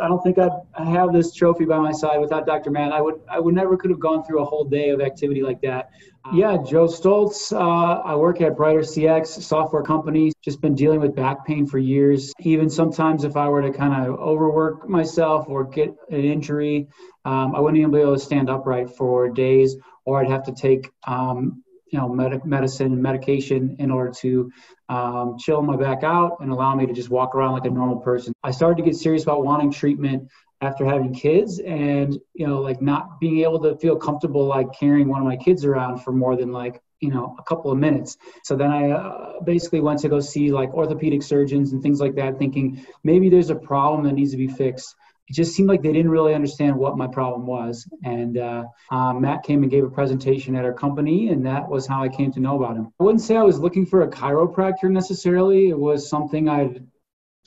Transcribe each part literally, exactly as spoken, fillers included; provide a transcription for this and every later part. I don't think I'd have this trophy by my side without Doctor Matt. I would, I would never could have gone through a whole day of activity like that. Um, yeah, Joe Stoltz. Uh, I work at Brighter C X, software company. Just been dealing with back pain for years. Even sometimes if I were to kind of overwork myself or get an injury, um, I wouldn't even be able to stand upright for days, or I'd have to take um, you know, med medicine, medication in order to um, chill my back out and allow me to just walk around like a normal person. I started to get serious about wanting treatment after having kids, and, you know, like not being able to feel comfortable, like carrying one of my kids around for more than like, you know, a couple of minutes. So then I uh, basically went to go see like orthopedic surgeons and things like that, thinking maybe there's a problem that needs to be fixed. It just seemed like they didn't really understand what my problem was. And uh, um, Matt came and gave a presentation at our company, and that was how I came to know about him. I wouldn't say I was looking for a chiropractor necessarily. It was something I'd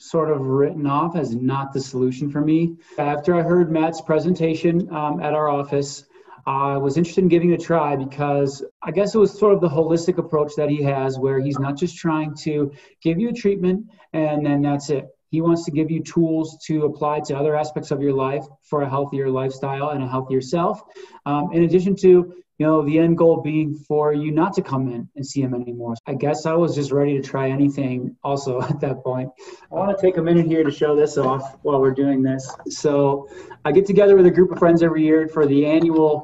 sort of written off as not the solution for me. After I heard Matt's presentation um, at our office, I was interested in giving it a try, because I guess it was sort of the holistic approach that he has, where he's not just trying to give you a treatment and then that's it. He wants to give you tools to apply to other aspects of your life for a healthier lifestyle and a healthier self. Um, in addition to, you know, the end goal being for you not to come in and see him anymore. I guess I was just ready to try anything also at that point. I want to take a minute here to show this off while we're doing this. So I get together with a group of friends every year for the annual,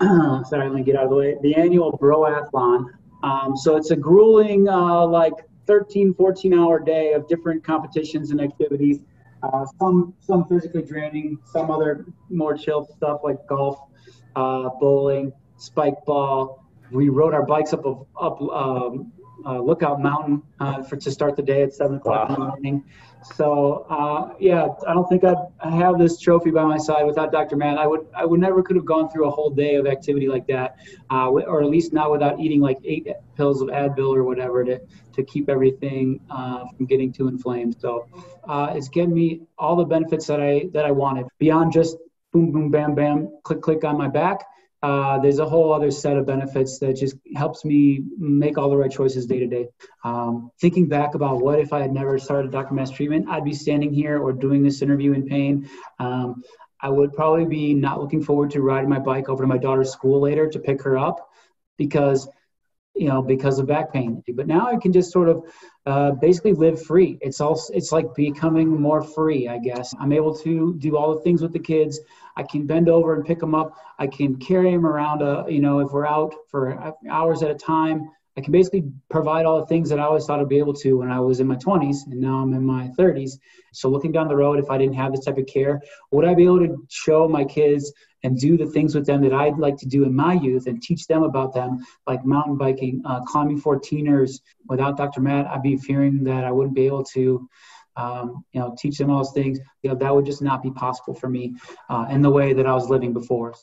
sorry, let me get out of the way, the annual Broathlon. Um, so it's a grueling, uh, like, thirteen, fourteen hour day of different competitions and activities, uh, some some physically draining, some other more chill stuff like golf, uh, bowling, spike ball. We rode our bikes up of, up um, uh, Lookout Mountain uh, for, to start the day at seven o'clock in the morning. So uh, yeah, I don't think I'd have this trophy by my side without Doctor Matt. I would I would never could have gone through a whole day of activity like that, uh, or at least not without eating like eight pills of Advil or whatever to to keep everything uh, from getting too inflamed. So uh, it's given me all the benefits that I that I wanted beyond just boom boom bam bam click click on my back. Uh, there's a whole other set of benefits that just helps me make all the right choices day to day. Um, thinking back about what if I had never started Doctor Matt's treatment, I'd be standing here or doing this interview in pain. Um, I would probably be not looking forward to riding my bike over to my daughter's school later to pick her up because, you know, because of back pain. But now I can just sort of uh, basically live free. It's all, it's like becoming more free, I guess. I'm able to do all the things with the kids. I can bend over and pick them up. I can carry them around, uh, you know, if we're out for hours at a time. I can basically provide all the things that I always thought I'd be able to when I was in my twenties, and now I'm in my thirties. So looking down the road, if I didn't have this type of care, would I be able to show my kids and do the things with them that I'd like to do in my youth and teach them about them, like mountain biking, uh, climbing fourteeners? Without Doctor Matt, I'd be fearing that I wouldn't be able to Um, you know, teach them all those things. You know, that would just not be possible for me uh, in the way that I was living before.